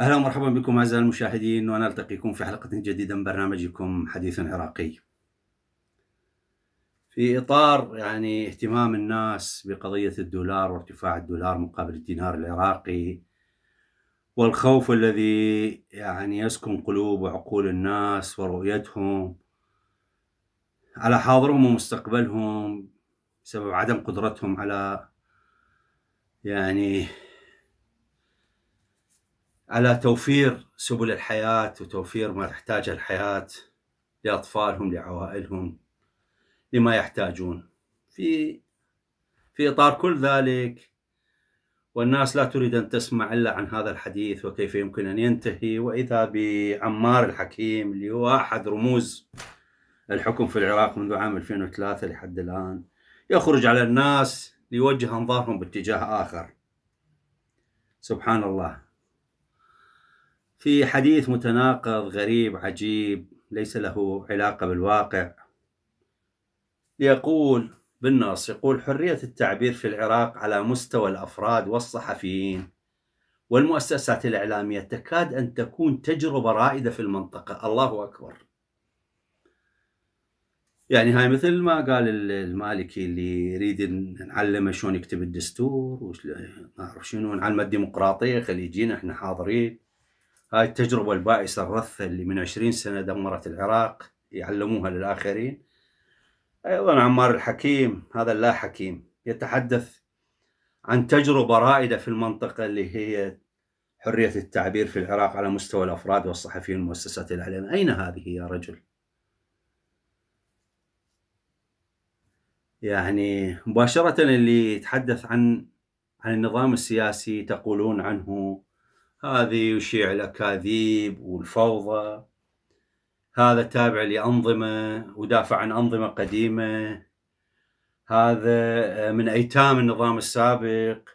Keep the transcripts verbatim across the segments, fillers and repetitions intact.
أهلا ومرحبا بكم أعزائي المشاهدين، ونلتقيكم في حلقة جديدة من برنامجكم حديث عراقي. في إطار يعني اهتمام الناس بقضية الدولار وارتفاع الدولار مقابل الدينار العراقي، والخوف الذي يعني يسكن قلوب وعقول الناس ورؤيتهم على حاضرهم ومستقبلهم بسبب عدم قدرتهم على يعني على توفير سبل الحياة وتوفير ما تحتاجه الحياة لأطفالهم لعوائلهم لما يحتاجون. في في إطار كل ذلك، والناس لا تريد أن تسمع إلا عن هذا الحديث وكيف يمكن أن ينتهي، وإذا بعمار الحكيم اللي هو أحد رموز الحكم في العراق منذ عام ألفين وثلاثة لحد الآن يخرج على الناس ليوجه أنظارهم باتجاه آخر. سبحان الله، في حديث متناقض غريب عجيب ليس له علاقة بالواقع. يقول بالنص، يقول حرية التعبير في العراق على مستوى الأفراد والصحفيين والمؤسسات الإعلامية تكاد أن تكون تجربة رائدة في المنطقة. الله أكبر. يعني هاي مثل ما قال المالكي اللي يريد نعلمه شلون يكتب الدستور ونعرف شنو نعلمه الديمقراطية، خلي يجينا احنا حاضرين. هاي التجربة البائسة الرثة اللي من عشرين سنة دمرت العراق يعلموها للآخرين. أيضا عمار الحكيم هذا اللا حكيم يتحدث عن تجربة رائدة في المنطقة اللي هي حرية التعبير في العراق على مستوى الأفراد والصحفيين والمؤسسات الإعلامية. أين هذه يا رجل؟ يعني مباشرة اللي يتحدث عن عن النظام السياسي تقولون عنه هذه يشيع الأكاذيب والفوضى، هذا تابع لأنظمة ودافع عن أنظمة قديمة، هذا من أيتام النظام السابق،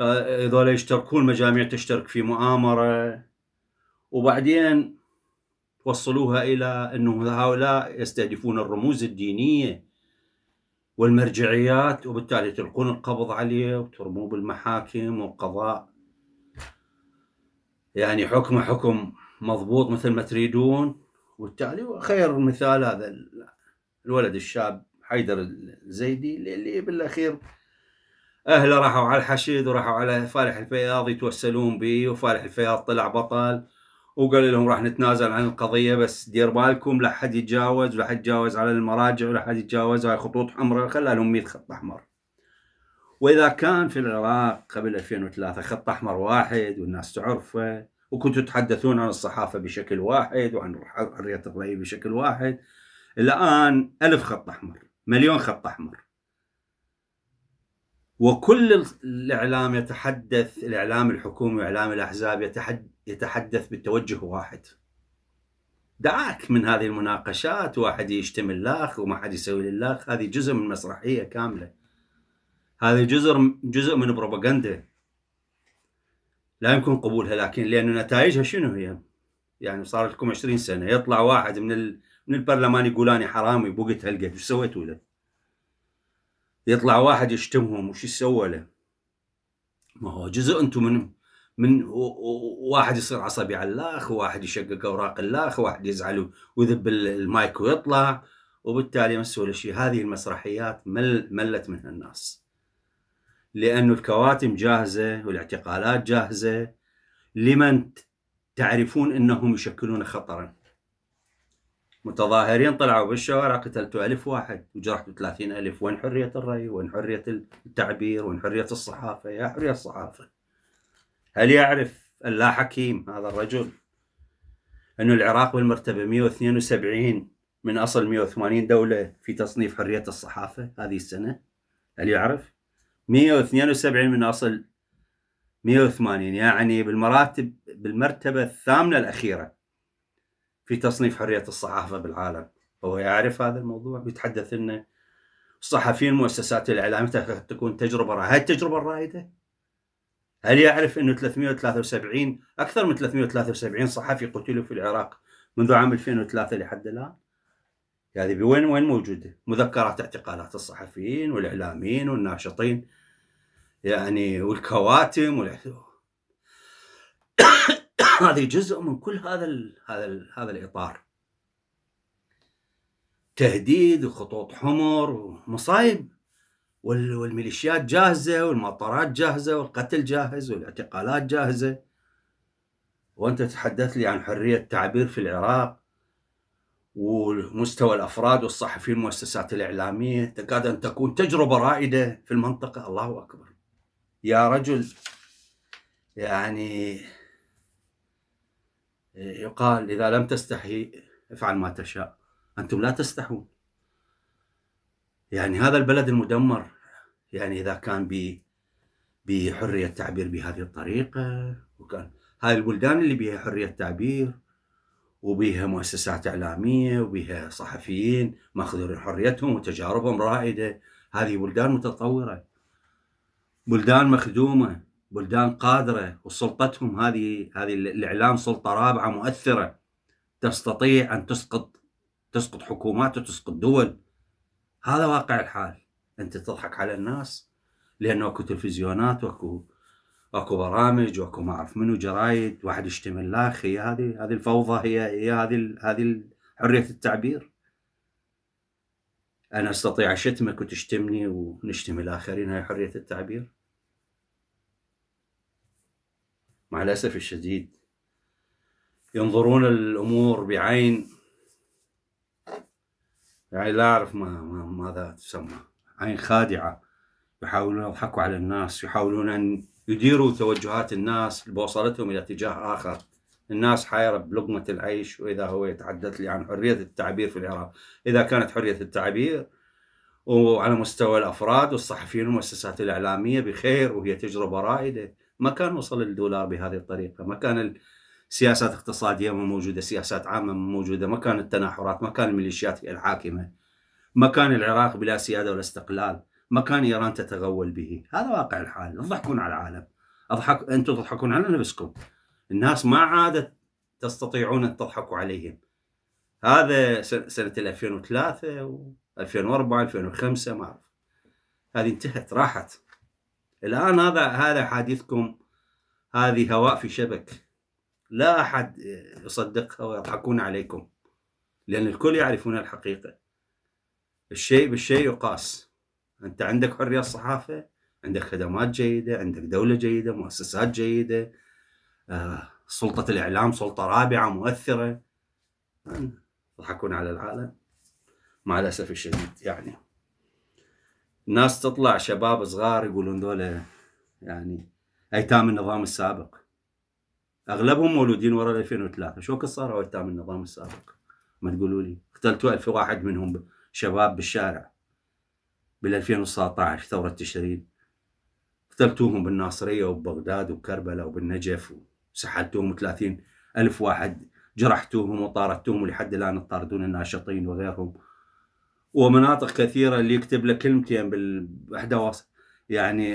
هذول يشتركون مجاميع تشترك في مؤامرة، وبعدين توصلوها إلى أنه هؤلاء يستهدفون الرموز الدينية والمرجعيات، وبالتالي تلقون القبض عليه وترموه بالمحاكم والقضاء، يعني حكمه حكم مضبوط مثل ما تريدون. وبالتالي خير مثال هذا الولد الشاب حيدر الزيدي اللي بالاخير اهله راحوا على الحشد وراحوا على فالح الفياض يتوسلون به، وفالح الفياض طلع بطل وقال لهم راح نتنازل عن القضيه بس دير بالكم لا حد يتجاوز، ولا حد يتجاوز على المراجع، ولا حد يتجاوز، هاي خطوط حمراء. خلى لهم مئة خط احمر. وإذا كان في العراق قبل ألفين وثلاثة خط أحمر واحد والناس تعرفه، وكنتوا تتحدثون عن الصحافة بشكل واحد وعن حرية الرأي بشكل واحد، الآن ألف خط أحمر، مليون خط أحمر، وكل الإعلام يتحدث، الإعلام الحكومي وإعلام الأحزاب يتحدث بالتوجه واحد. دعاك من هذه المناقشات، واحد يشتم اللاخ وما حد يسوي للاخ، هذه جزء من مسرحية كاملة، هذا جزء جزء من بروباغندا لا يمكن قبولها. لكن لأن نتائجها شنو هي؟ يعني صار لكم عشرين سنة يطلع واحد من ال... من البرلمان يقول أنا حرامي بوقت هلقيت، وش سويتوا له؟ يطلع واحد يشتمهم، وش سوى له؟ ما هو جزء أنتم من من و... و... واحد يصير عصبي على الأخ، وواحد يشقق أوراق الأخ، وواحد يزعل ويذب المايك ويطلع، وبالتالي مسوا له شيء. هذه المسرحيات مل... ملت منها الناس، لأن الكواتم جاهزة والاعتقالات جاهزة لمن تعرفون أنهم يشكلون خطراً. متظاهرين طلعوا بالشوارع قتلتوا ألف واحد وجرحتوا ثلاثين ألف. وين حرية الرأي؟ وين حرية التعبير؟ وين حرية الصحافة؟ يا حرية الصحافة، هل يعرف اللا حكيم هذا الرجل أن العراق بالمرتبة مئة واثنين وسبعين من أصل مئة وثمانين دولة في تصنيف حرية الصحافة هذه السنة؟ هل يعرف؟ مئة واثنين وسبعين من أصل مئة وثمانين، يعني بالمراتب بالمرتبة الثامنة الأخيرة في تصنيف حرية الصحافة بالعالم. هو يعرف هذا الموضوع؟ يتحدث أن الصحفيين المؤسسات الإعلامية تكون تجربة رائدة. هاي التجربة الرائدة؟ هل يعرف أنه ثلاثمئة وثلاثة وسبعين أكثر من ثلاثمئة وثلاثة وسبعين صحفي قتلوا في العراق منذ عام ألفين وثلاثة لحد الآن؟ هذه يعني وين وين موجودة؟ مذكرات اعتقالات الصحفيين والإعلاميين والناشطين، يعني والكواتم وال... هذه جزء من كل هذا ال هذا ال هذا الإطار. تهديد وخطوط حمر ومصايب، والميليشيات جاهزة والمطارات جاهزة والقتل جاهز والاعتقالات جاهزة. وأنت تتحدث لي عن حرية التعبير في العراق ومستوى الأفراد والصحفيين والمؤسسات الإعلامية، تكاد أن تكون تجربة رائدة في المنطقة. الله أكبر يا رجل، يعني يقال إذا لم تستحي افعل ما تشاء، أنتم لا تستحون. يعني هذا البلد المدمر، يعني إذا كان بحرية تعبير بهذه الطريقة، وكان هاي البلدان اللي بها حرية تعبير وبها مؤسسات إعلامية وبها صحفيين ماخذين حريتهم وتجاربهم رائدة، هذه بلدان متطورة، بلدان مخدومة، بلدان قادرة، وسلطتهم هذه هذه الإعلام سلطة رابعة مؤثرة تستطيع أن تسقط تسقط حكومات وتسقط دول. هذا واقع الحال. أنت تضحك على الناس لأنه أكو تلفزيونات وأكو أكو برامج وأكو ما أعرف منو جرايد، واحد يشتمل لا أخي، هذه هذه الفوضى هي هي هذه هذه حرية التعبير. أنا أستطيع أشتمك وتشتمني ونشتم الآخرين، هاي حرية التعبير؟ مع الأسف الشديد ينظرون الأمور بعين، يعني لا أعرف ما ماذا تسمى، عين خادعة. يحاولون يضحكوا على الناس، يحاولون أن يديروا توجهات الناس بوصلتهم إلى اتجاه آخر. الناس حايرة بلقمة العيش، وإذا هو يتحدث لي عن حرية التعبير في العراق. إذا كانت حرية التعبير وعلى مستوى الأفراد والصحفيين والمؤسسات الإعلامية بخير وهي تجربة رائدة، ما كان وصل الدولار بهذه الطريقة، ما كان السياسات اقتصادية ما موجودة، سياسات عامة ما موجودة، ما كان التناحرات، ما كان الميليشيات هي الحاكمة، ما كان العراق بلا سيادة ولا استقلال، ما كان إيران تتغول به. هذا واقع الحال. تضحكون على العالم، أضحك أنتم تضحكون على نفسكم. الناس ما عادت تستطيعون أن تضحكوا عليهم. هذا سنة ألفين وثلاثة و2004 ألفين وخمسة ما أعرف، هذه انتهت راحت. الآن هذا هذا حديثكم، هذه هواء في شبك، لا أحد يصدقها ويضحكون عليكم، لأن الكل يعرفون الحقيقة. الشيء بالشيء يقاس. أنت عندك حرية الصحافة، عندك خدمات جيدة، عندك دولة جيدة، مؤسسات جيدة، آه، سلطة الإعلام سلطة رابعة مؤثرة. يضحكون على العالم مع الأسف الشديد. يعني الناس تطلع شباب صغار يقولون ذولا يعني أيتام النظام السابق، أغلبهم مولودين ورا ألفين وثلاثة. شو صاروا أيتام النظام السابق؟ ما تقولوا لي اختلتوا ألف واحد منهم شباب بالشارع بالألفين وتسعة عشر ثورة تشرين، اختلتوهم بالناصرية وببغداد وبكربلاء وبالنجف، وسحلتوهم ثلاثين ألف واحد، جرحتوهم وطاردتوهم، ولحد الآن تطاردون الناشطين وغيرهم، ومناطق كثيرة اللي يكتب لك كلمتين بالإحدى يعني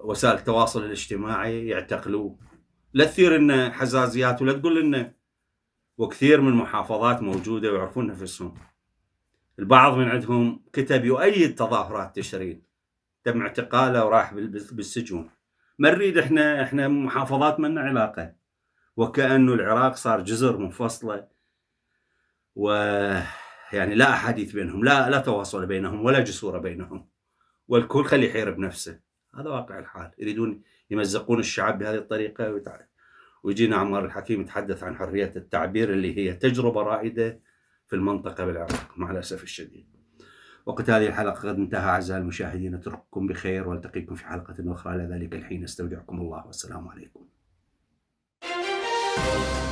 وسائل التواصل الاجتماعي يعتقلوه. لا تثير لنا حزازيات ولا تقول لنا. وكثير من محافظات موجودة ويعرفون نفسهم. البعض من عندهم كتب يؤيد تظاهرات تشرين، تم اعتقاله وراح بالسجون. ما نريد احنا احنا محافظات ما لنا علاقة، وكأنه العراق صار جزر منفصلة، و يعني لا أحاديث بينهم، لا لا تواصل بينهم ولا جسورة بينهم، والكل خلي يحير بنفسه. هذا واقع الحال. يريدون يمزقون الشعب بهذه الطريقة. ويتع... ويجينا عمار الحكيم يتحدث عن حرية التعبير اللي هي تجربة رائدة في المنطقة بالعراق مع الأسف الشديد. وقت هذه الحلقة قد انتهى أعزائي المشاهدين. أترككم بخير وألتقيكم في حلقة أخرى. إلى ذلك الحين استودعكم الله والسلام عليكم.